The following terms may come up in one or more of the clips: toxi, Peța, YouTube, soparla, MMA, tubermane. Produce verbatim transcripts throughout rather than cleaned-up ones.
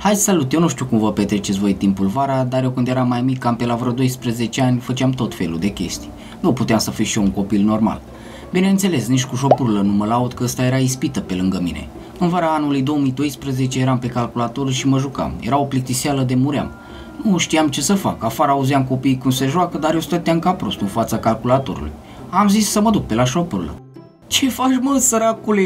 Hai, salut, eu nu știu cum vă petreceți voi timpul vara, dar eu când eram mai mic, cam pe la vreo doisprezece ani, făceam tot felul de chestii. Nu puteam să fiu și eu un copil normal. Bineînțeles, nici cu șopurlă nu mă laud că ăsta era ispită pe lângă mine. În vara anului două mii doisprezece eram pe calculator și mă jucam. Era o plictiseală de muream. Nu știam ce să fac, afară auzeam copiii cum se joacă, dar eu stăteam ca prost în fața calculatorului. Am zis să mă duc pe la șopurlă. Ce faci, mă, săracule?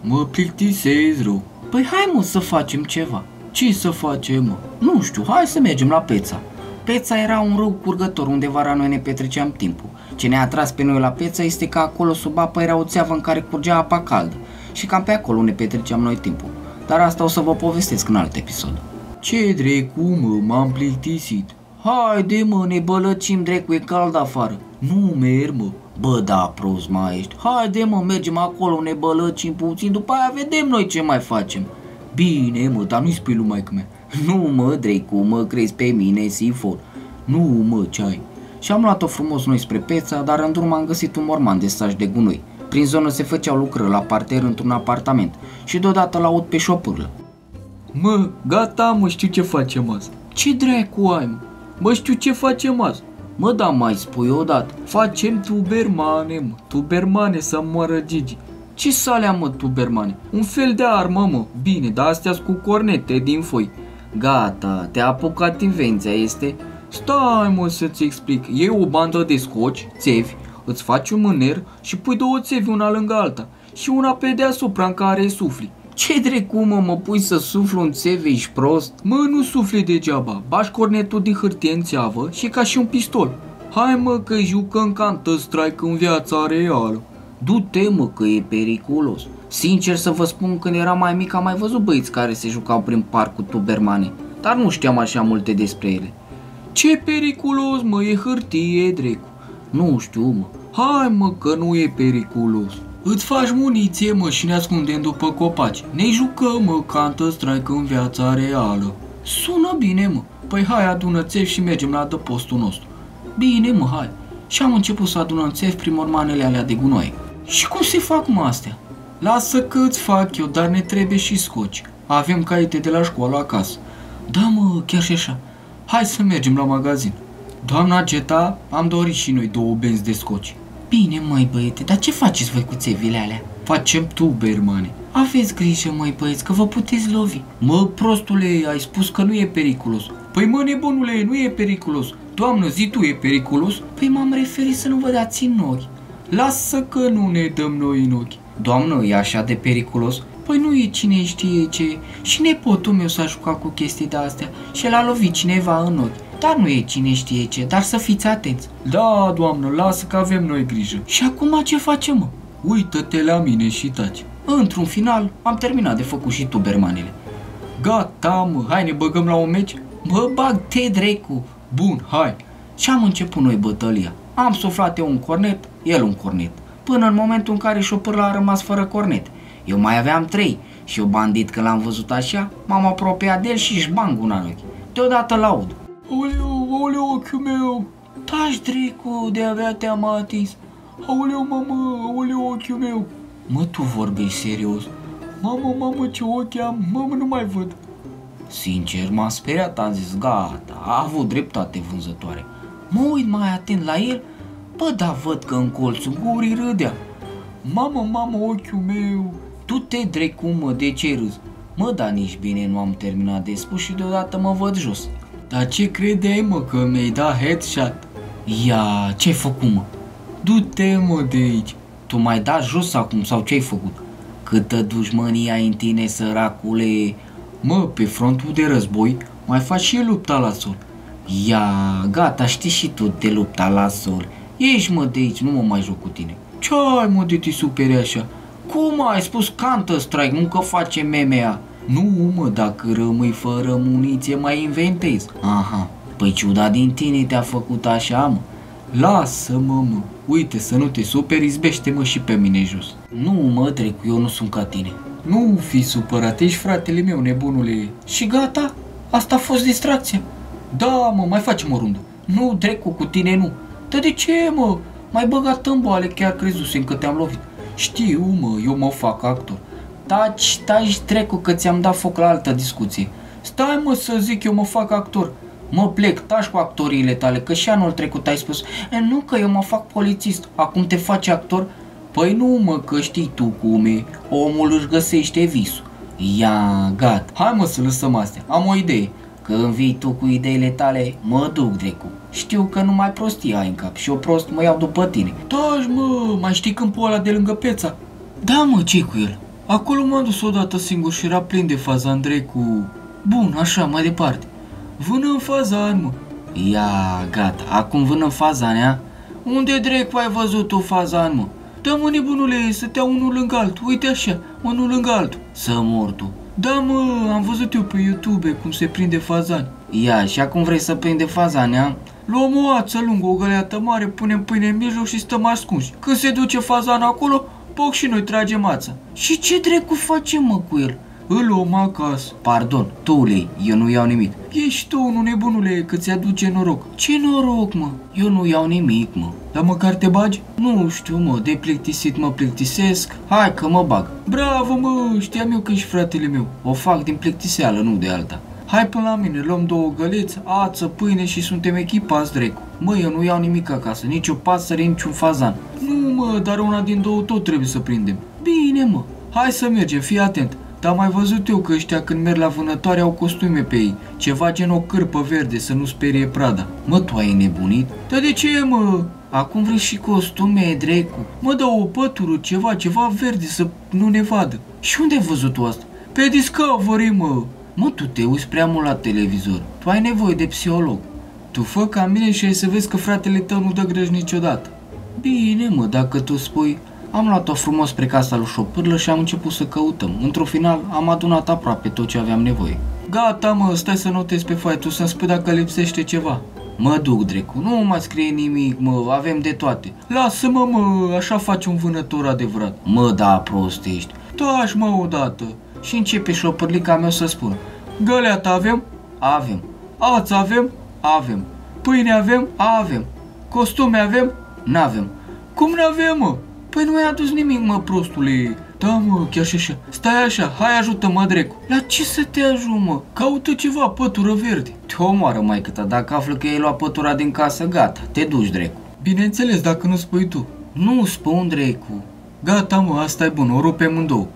Mă plictisez, rău. Păi hai, mă, să facem ceva. Ce să facem, mă? Nu știu, hai să mergem la Peța. Peța era un râu curgător unde vara noi ne petreceam timpul. Ce ne-a atras pe noi la Peța este că acolo sub apă era o țeavă în care curgea apa caldă și cam pe acolo ne petreceam noi timpul. Dar asta o să vă povestesc în alt episod. Ce drecu, mă, m-am plictisit. Haide, mă, ne bălăcim, drecu, e cald afară. Nu merg, mă. Bă, da, prost mai ești. Haide, mă, mergem acolo, ne bălăcim puțin, după aia vedem noi ce mai facem. Bine, mă, dar nu-i spui lui maică-mea. Nu, mă, drecu, mă, crezi pe mine, sifon. Nu, mă, ce ai? Și am luat-o frumos noi spre Peța, dar în drum am găsit un morman de saci de gunoi. Prin zonă se făceau lucrări la parter într-un apartament și deodată l-aud pe șopârlă. Mă, gata, mă, știu ce facem azi. Ce dracu ai, mă? Mă, știu ce facem azi. Mă, da, mai spui odată. Facem tubermane, mă, tubermane să moară Gigi. Ce salea, mă, tubermane? Un fel de armă, mă. Bine, dar astea-s cu cornete din foi. Gata, te-a apucat invenția, este? Stai, mă, să-ți explic. Iei o bandă de scoci, țevi, îți faci un mâner și pui două țevi una lângă alta și una pe deasupra în care sufli. Ce drecu, mă, mă pui să suflu în țevi, ești prost? Mă, nu sufli degeaba, bași cornetul din hârtie în țeavă și ca și un pistol. Hai, mă, că jucăm Counter-Strike în viața reală. Du-te, mă, că e periculos. Sincer să vă spun, când eram mai mic am mai văzut băieți care se jucau prin parc cu tubermane, dar nu știam așa multe despre ele. Ce periculos, mă, e hârtie, drecu. Nu știu, mă. Hai, mă, că nu e periculos. Îți faci muniție, mă, și ne ascundem după copaci. Ne jucăm, mă, Counter-Strike în viața reală. Sună bine, mă. Păi hai, adună țevi și mergem la adăpostul nostru. Bine, mă, hai. Și am început să adunăm țevi prin mormanele alea de gunoi. Și cum se fac, mă, astea? Lasă că îți fac eu, dar ne trebuie și scoci. Avem caiete de la școală acasă. Da, mă, chiar și așa. Hai să mergem la magazin. Doamna Geta, am dorit și noi două benzi de scoci. Bine, măi, băiete, dar ce faceți voi cu țevile alea? Facem tubermane. Aveți grijă, măi, băieți, că vă puteți lovi. Mă, prostule, ai spus că nu e periculos. Păi, mă, nebunule, nu e periculos. Doamnă, zi tu, e periculos? Păi m-am referit să nu vă dați în ochi. Lasă că nu ne dăm noi în ochi. Doamnă, e așa de periculos? Păi nu e cine știe ce. Și nepotul meu s-a jucat cu chestii de-astea și l-a lovit cineva în ochi. Dar nu e cine știe ce, dar să fiți atenți. Da, doamnă, lasă că avem noi grijă. Și acum ce facem, mă? Uită-te la mine și taci. Într-un final, am terminat de făcut și tubermanele. Gata, mă, hai, ne băgăm la un meci? Mă, bag te, drecu. Bun, hai. Și am început noi bătălia. Am suflat eu un cornet, el un cornet, până în momentul în care șopârla a rămas fără cornet. Eu mai aveam trei și eu, bandit, când l-am văzut așa, m-am apropiat de el și își bang una în ochi. Deodată l-aud. Aoleu, aoleu, ochiul meu! Taci, drecu, de-abia te-am atins. Aoleu, mamă, aoleu, ochiul meu! Mă, tu vorbești serios? Mamă, mamă, ce ochi am, mamă, nu mai văd. Sincer, m-am speriat, am zis, gata, a avut dreptate vânzătoare. Mă uit mai atent la el, bă, dar văd că în colțul gurii râdea. Mamă, mamă, ochiul meu! Tu te drecu, mă, de ce râzi? Mă, dar nici bine nu am terminat de spus și deodată mă văd jos. Dar ce credeai, mă, că mi-ai dat headshot? Ia, ce-ai făcut, mă? Du-te, mă, de aici. Tu m-ai dat jos acum sau ce-ai făcut? Câtă dușmânia în tine, săracule. Mă, pe frontul de război mai faci și lupta la sol. Ia, gata, știi și tu de lupta la sol. Ești, mă, de aici, nu mă mai joc cu tine. Ce-ai, mă, de te superi așa? Cum ai spus Counter-Strike, nu că face M M A? Nu, mă, dacă rămâi fără muniție, mai inventezi. Aha, păi ciuda din tine te-a făcut așa, mă. Lasă-mă, mă, uite să nu te superi, izbește-mă și pe mine jos. Nu, mă, trecu, eu nu sunt ca tine. Nu fi supărat, ești fratele meu, nebunule. Și gata, asta a fost distracția. Da, mă, mai facem o rundă. Nu, drecu, cu tine nu. Dar de ce, mă? M-ai băgat în boale, chiar crezusem că te-am lovit. Știu, mă, eu mă fac actor. Taci, taci, trecu, că ți-am dat foc la altă discuție. Stai mă să zic, eu mă fac actor. Mă plec, taci cu actoriile tale, că și anul trecut ai spus, e, nu că eu mă fac polițist, acum te faci actor? Păi nu mă, că știi tu cum e, omul își găsește visul. Ia, gata, hai mă să lăsăm astea, am o idee. Când vii tu cu ideile tale, mă duc, drecu. Știu că nu mai prostii ai în cap și eu prost mă iau după tine. Taci mă, mai știi câmpul ăla de lângă Peța? Da mă, ce cu el? Acolo m-am dus odată singur și era plin de faza Andrei cu... Bun, așa, mai departe. Vână în fazan, mă. Ia, gata, acum vână în fazanea. Unde drecu ai văzut tu fazan, mă? Da mă, nebunule, stătea unul lângă altul, uite așa, unul lângă altul. Să mor tu. Da mă, am văzut eu pe YouTube cum se prinde fazani. Ia, și acum vrei să prinde fazanea? Luăm o ață lungă, o găleată mare, punem pâine în mijloc și stăm ascunși. Când se duce fazana acolo, poc și noi tragem ața. Și ce dracu facem mă cu el? Îl luăm acasă. Pardon, tu ulei, eu nu iau nimic. Ești tu unul nebunule că ți-aduce noroc. Ce noroc mă? Eu nu iau nimic mă. Dar măcar te bagi? Nu știu mă, de plictisit mă plictisesc. Hai că mă bag. Bravo mă, știam eu că ești fratele meu. O fac din plictiseală, nu de alta. Hai până la mine, luăm două găleți, ață, pâine și suntem echipați, drecu. Mă, eu nu iau nimic acasă, nici o pasăre, nici un fazan. Nu mă, dar una din două tot trebuie să prindem. Bine mă, hai să mergem, fii atent. Dar mai văzut eu că ăștia când merg la vânătoare au costume pe ei. Ceva gen o cârpă verde să nu sperie prada. Mă, tu ai nebunit? Dar de ce mă? Acum vrei și costume, drecu. Mă, dă o pătură, ceva, ceva verde să nu ne vadă. Și unde ai văzut-o asta? Pe Discovery, mă. Mă, tu te uiți prea mult la televizor. Tu ai nevoie de psiholog. Tu fă ca mine și ai să vezi că fratele tău nu dă greș niciodată. Bine, mă, dacă tu spui... Am luat-o frumos spre casa lui Soparla și am început să căutăm. Într-un final, am adunat aproape tot ce aveam nevoie. Gata, mă, stai să notez pe foaie, tu să-mi spui dacă lipsește ceva. Mă duc, drecu, nu mai scrie nimic, mă, avem de toate. Lasă-mă, mă, așa faci un vânător adevărat. Mă, da, prost ești. Taci, mă, odată. Și începe Soparlica mea să spună. Găleata avem? Avem. Ață avem? Avem. Pâine avem? Avem. Costume avem? N-avem. Cum n-avem, mă? Păi nu ai adus nimic, mă, prostule. Da, mă, chiar și așa. Stai așa, hai ajută-mă, drecu. La ce să te ajut, mă? Caută ceva, pătură verde. Te omoară, maică-ta, dacă află că ai luat pătura din casă, gata, te duci, drecu. Bineînțeles, dacă nu spui tu. Nu spun, drecu. Gata, mă, asta e bun, o rupem în două.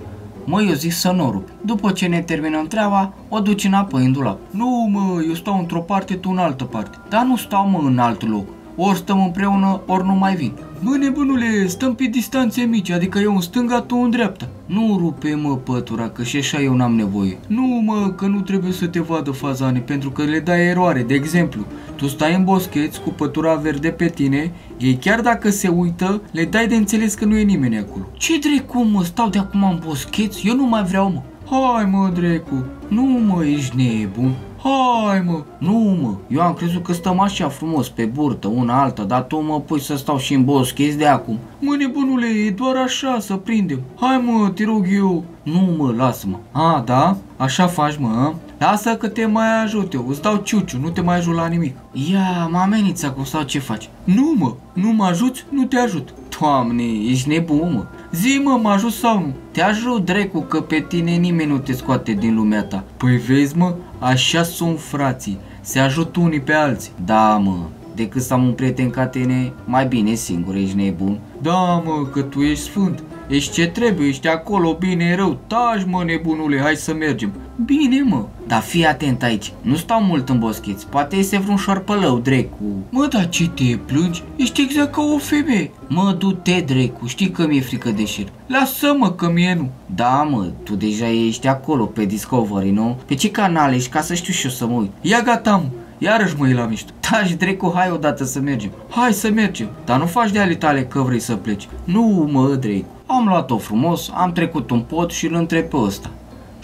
Mă, eu zic să n-o rup. După ce ne terminăm treaba, o duci înapoi în dulap. Nu, mă, eu stau într-o parte, tu în altă parte. Dar nu stau, mă, în alt loc. Ori stăm împreună, ori nu mai vin. Mă, nebunule, stăm pe distanțe mici, adică eu în stânga, tu în dreapta. Nu rupe, mă, pătura, că și așa eu n-am nevoie. Nu, mă, că nu trebuie să te vadă fazane, pentru că le dai eroare. De exemplu, tu stai în boscheți cu pătura verde pe tine, ei chiar dacă se uită, le dai de înțeles că nu e nimeni acolo. Ce drecu, mă, stau de acum în boscheți? Eu nu mai vreau, mă. Hai, mă, drecu, nu, mă, ești nebun. Hai mă, nu mă, eu am crezut că stăm așa frumos pe burtă, una alta, dar tu mă pui să stau și în boscheți de acum. Mă nebunule, e doar așa să prindem, hai mă, te rog eu. Nu mă, lasă-mă. A, da? Așa faci mă, a? Lasă că te mai ajut eu, îți dau ciuciu, nu te mai ajut la nimic. Ia, mă amenință acum sau ce faci? Nu mă, nu mă ajuți, nu te ajut. Doamne, ești nebun mă. Zi mă, mă ajut sau nu? Te ajut, drecu, că pe tine nimeni nu te scoate din lumea ta. Păi vezi mă, așa sunt frații, se ajută unii pe alții. Da mă, decât să am un prieten ca tine, mai bine singur, ești nebun. Da mă, că tu ești sfânt, ești ce trebuie, ești acolo, bine rău, taci mă nebunule, hai să mergem. Bine mă, dar fii atent aici, nu stau mult în boscheți, poate este vreun șarpălău, drecu. Mă, dar ce te plângi? Ești exact ca o femeie. Mă, du-te, drecu, știi că mi-e frică de șir. Lasă-mă că mie nu. Da mă, tu deja ești acolo pe Discovery, nu? Pe ce canal ești ca să știu și eu să mă uit? Ia gata mă, iarăși mă e la mișto. Taci, drecu, hai odată să mergem. Hai să mergem, dar nu faci de ale tale că vrei să pleci. Nu mă, drecu. Am luat-o frumos, am trecut un pod și îl întreb pe ăsta.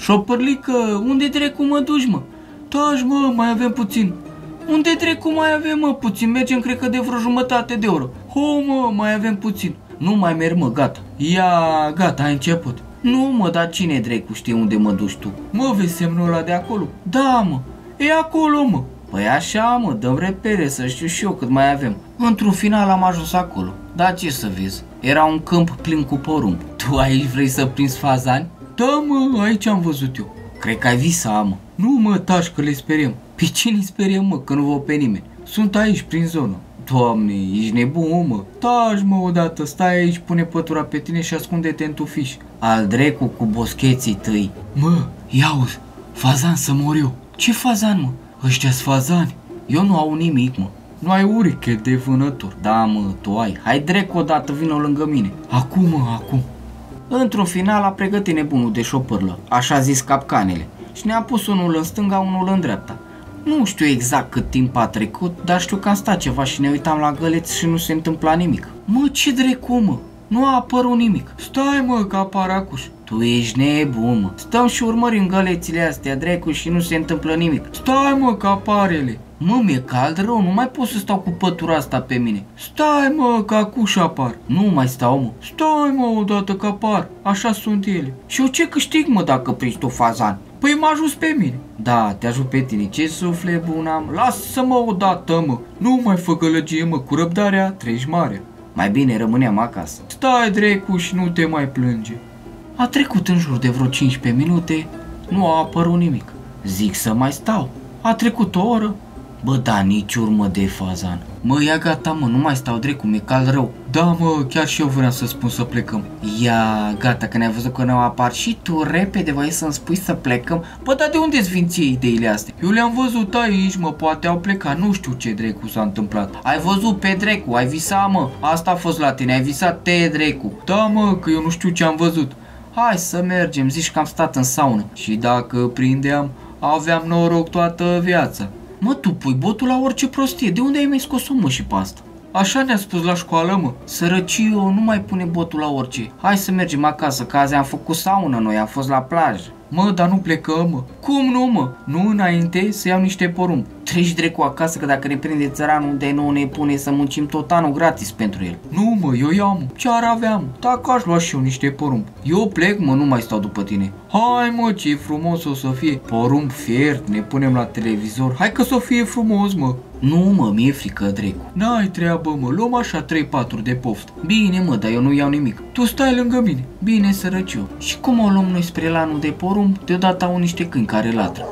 Soparlică, unde dracu mă duci, mă? Taci, mă, mai avem puțin. Unde dracu mai avem, mă, puțin? Mergem, cred că de vreo jumătate de oră. Ho, mă, mai avem puțin. Nu mai merg, mă, gata. Ia, gata, ai început. Nu, mă, dar cine dracu știe unde mă duci tu? Mă, vezi semnul ăla de acolo? Da, mă, e acolo, mă. Păi așa, mă, dăm repere să știu și eu cât mai avem. Într-un final am ajuns acolo. Dar ce să vezi? Era un câmp plin cu porumb. Tu aici vrei să prinzi fazani? Da, mă, aici am văzut eu. Cred că ai visat, mă. Nu mă taci că le speriem. Pe cine speriem, mă, că nu vă pe nimeni? Sunt aici, prin zonă. Doamne, ești nebun, mă. Taci, mă, odată, stai aici, pune pătura pe tine și ascunde-te în tufiș. Al drecu cu boscheții tăi. Mă, iauzi, fazan să mor eu. Ce fazan, mă? Ăștia-s fazani. Eu nu au nimic, mă. Nu ai uriche de vânător. Da, mă, tu ai. Hai drecu odată, vină lângă mine. Acum, mă, acum. Într-un final a pregătit nebunul de șopârlă, așa zis capcanele, și ne-a pus unul în stânga, unul în dreapta. Nu știu exact cât timp a trecut, dar știu că am stat ceva și ne uitam la găleți și nu se întâmpla nimic. Mă, ce drecu, mă? Nu a apărut nimic. Stai, mă, că apar acuș. Tu ești nebun, mă. Stăm și urmărim gălețile astea, drecu, și nu se întâmplă nimic. Stai, mă, că aparele. Mă, mi-e cald rău, nu mai pot să stau cu pătura asta pe mine. Stai, mă, că acuș apar. Nu mai stau, mă. Stai, mă, odată că apar. Așa sunt ele. Și eu ce câștig, mă, dacă prinzi tu fazan? Păi m-a ajuns pe mine. Da, te ajut pe tine. Ce suflet bun am. Lasă-mă odată, mă. Nu mai fă gălăgie, mă, cu răbdarea treci mare. Mai bine rămâneam acasă. Stai, drecu, și nu te mai plânge. A trecut în jur de vreo cincisprezece minute, nu a apărut nimic. Zic să mai stau. A trecut o oră. Bă, da, nici urmă de fazan. Mă, ia gata, mă, nu mai stau, drecu, mi-e cald rău. Da, mă, chiar și eu vreau să spun să plecăm. Ia, gata, că ne-ai văzut că nu apar și tu repede voi să-mi spui să plecăm. Bă, dar de unde-ți vin ție ideile astea? Eu le-am văzut aici, mă, poate au plecat, nu știu ce drecu s-a întâmplat. Ai văzut pe drecu, ai visat, mă, asta a fost la tine, ai visat te drecu. Da, mă, că eu nu știu ce am văzut. Hai să mergem, zici că am stat în saună. Și dacă prindeam, aveam noroc toată viața. Mă, tu pui botul la orice prostie, de unde ai mai scos-o, mă, și pe asta? Așa ne-a spus la școală, mă. Sărăciu, nu mai pune botul la orice. Hai să mergem acasă, că azi am făcut saună noi, am fost la plajă. Mă, dar nu plecăm, mă. Cum nu, mă? Nu înainte să iau niște porumb. Treci drecu acasă, că dacă ne prinde țăranul de nou ne pune să muncim tot anul gratis pentru el. Nu, mă, eu iau, mă. Ce ar avea, mă? Dacă aș lua și eu niște porumb. Eu plec, mă, nu mai stau după tine. Hai, mă, ce frumos o să fie. Porumb fiert, ne punem la televizor. Hai că să fie frumos, mă. Nu, mă, mi-e frică, drecu. N-ai treabă, mă, luăm așa trei patru de poftă. Bine, mă, dar eu nu iau nimic. Tu stai lângă mine. Bine, sărăciu. Și cum o luăm noi spre lanul de porumb, deodată au niște câini care latră.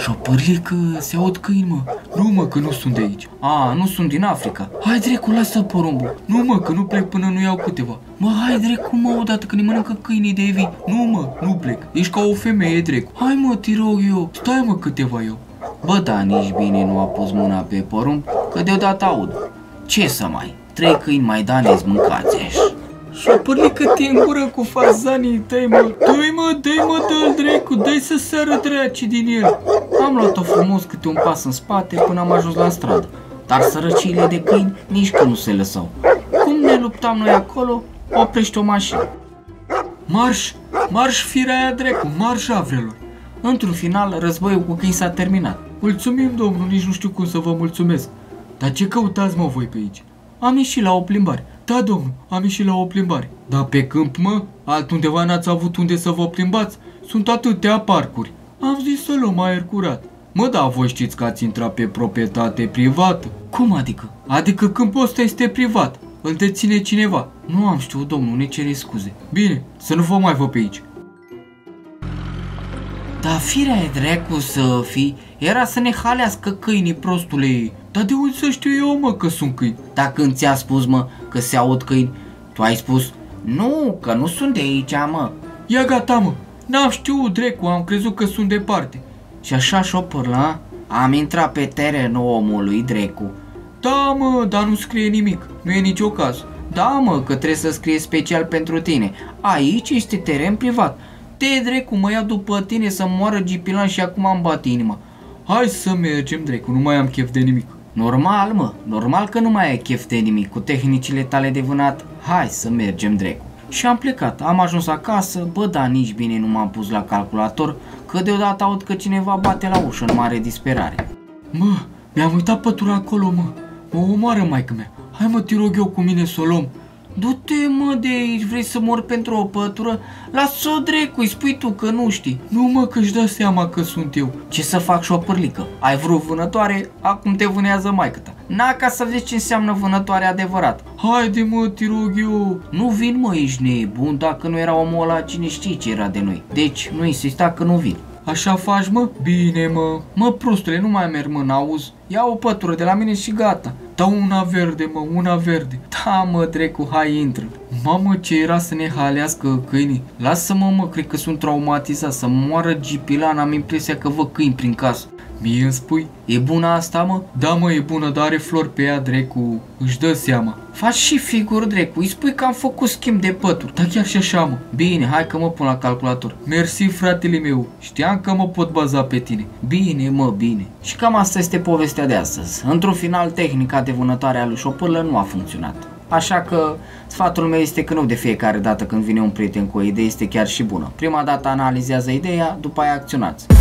Șopârlică, se aud câini, mă. Nu, mă, că nu sunt de aici. A, nu sunt din Africa. Hai, drecu, lasă porumbul. Nu, mă, că nu plec până nu iau câteva. Mă, hai, drecu, mă, odată că ne mănâncă câinii de evii. Nu, mă, nu plec. Ești ca o femeie, drecu. Hai, mă, te rog eu. Stai, mă, câteva eu. Bă, da, nici bine nu a pus mâna pe porumb, că deodată aud. Ce să mai? Trei câini maidanezi mâncați-și. Șopârlică, te în gură cu fazanii tăi, mă. Dă-i, mă, dă-i, mă, dă-l drecu, dă-i să sară draci din el. Am luat-o frumos câte un pas în spate până am ajuns la stradă. Dar sărăciile de câini nici că nu se lăsau. Cum ne luptam noi acolo, oprește o mașină. Marș, marș firea aia drecu, marș avrelor. Într-un final, războiul cu câini s-a terminat. Mulțumim, domnul, nici nu știu cum să vă mulțumesc. Dar ce căutați, mă, voi pe aici? Am ieșit la o plimbare. Da, domnul, am ieșit la o plimbare. Dar pe câmp, mă, altundeva n-ați avut unde să vă plimbați? Sunt atâtea parcuri. Am zis să luăm aer curat. Mă, da, voi știți că ați intrat pe proprietate privată. Cum adică? Adică câmpul ăsta este privat. Îl deține cineva. Nu am știut, domnul, ne cere scuze. Bine, să nu vă mai văd pe aici. Dar firea e dracu să fii, era să ne halească câinii, prostule ei. Dar de unde să știu eu, mă, că sunt câini? Dar când ți-a spus, mă, că se aud câini, tu ai spus, nu, că nu sunt de aici, mă. Ia gata, mă, n-am știut dracu, am crezut că sunt departe. Și așa, șopârla, am intrat pe terenul omului, dracu. Da, mă, dar nu scrie nimic, nu e nicio caz. Da, mă, că trebuie să scrie special pentru tine. Aici este teren privat. Te, drecu, mă, iau după tine să moară gipilan și acum am bat inima. Hai să mergem, drecu, nu mai am chef de nimic. Normal, mă, normal că nu mai ai chef de nimic cu tehnicile tale de vânat. Hai să mergem, drecu. Și am plecat, am ajuns acasă, bă, dar nici bine nu m-am pus la calculator, că deodată aud că cineva bate la ușă în mare disperare. Mă, mi-am uitat pătura acolo, mă, mă omoară maică-mea. Hai, mă, te rog eu cu mine să o luăm. Du-te, mă, de aici, vrei să mor pentru o pătură? Las-o, dracu, îi spui tu că nu știi. Nu, mă, că-și dă seama că sunt eu. Ce să fac, șopârlică? Ai vrut vânătoare, acum te vânează maică-ta. Na, ca să vezi ce înseamnă vânătoare adevărat. Haide, mă, te rog eu. Nu vin, mă, ești nebun, dacă nu era omul ăla, cine știe ce era de noi. Deci, nu insista că nu vin. Așa faci, mă? Bine, mă. Mă, prostule, nu mai merg, mă, n-auzi? Ia o pătură de la mine și gata. Da, una verde, mă, una verde. Da, mă, drecu, hai, intră. Mamă, ce era să ne halească câinii. Lasă-mă, mă, cred că sunt traumatizat. Să moară gipilana, am impresia că văd câini prin casă. Mie îmi spui? E bună asta, mă? Da, mă, e bună, dar are flori pe ea, drecu. Își dă seama. Faci și figuri, drecu. Îi spui că am făcut schimb de pături. Da, chiar și așa, mă. Bine, hai că mă pun la calculator. Mersi, fratele meu. Știam că mă pot baza pe tine. Bine, mă, bine. Și cam asta este povestea de astăzi. Într-un final, tehnica de vânătoare a lui Soparla nu a funcționat. Așa că sfatul meu este că nu de fiecare dată când vine un prieten cu o idee este chiar și bună. Prima dată analizează ideea, după aia acționați.